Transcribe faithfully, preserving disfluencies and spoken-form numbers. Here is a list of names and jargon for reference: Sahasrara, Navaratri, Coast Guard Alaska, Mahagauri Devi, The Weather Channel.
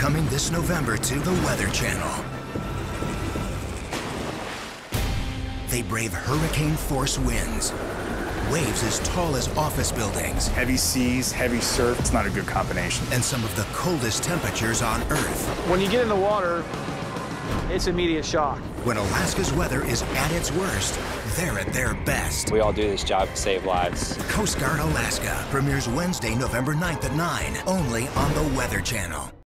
coming this November to the Weather Channel. They brave hurricane-force winds, waves as tall as office buildings. Heavy seas, heavy surf, it's not a good combination. And some of the coldest temperatures on Earth. When you get in the water, it's immediate shock. When Alaska's weather is at its worst, they're at their best. We all do this job to save lives. Coast Guard Alaska premieres Wednesday, November ninth at nine, only on the Weather Channel.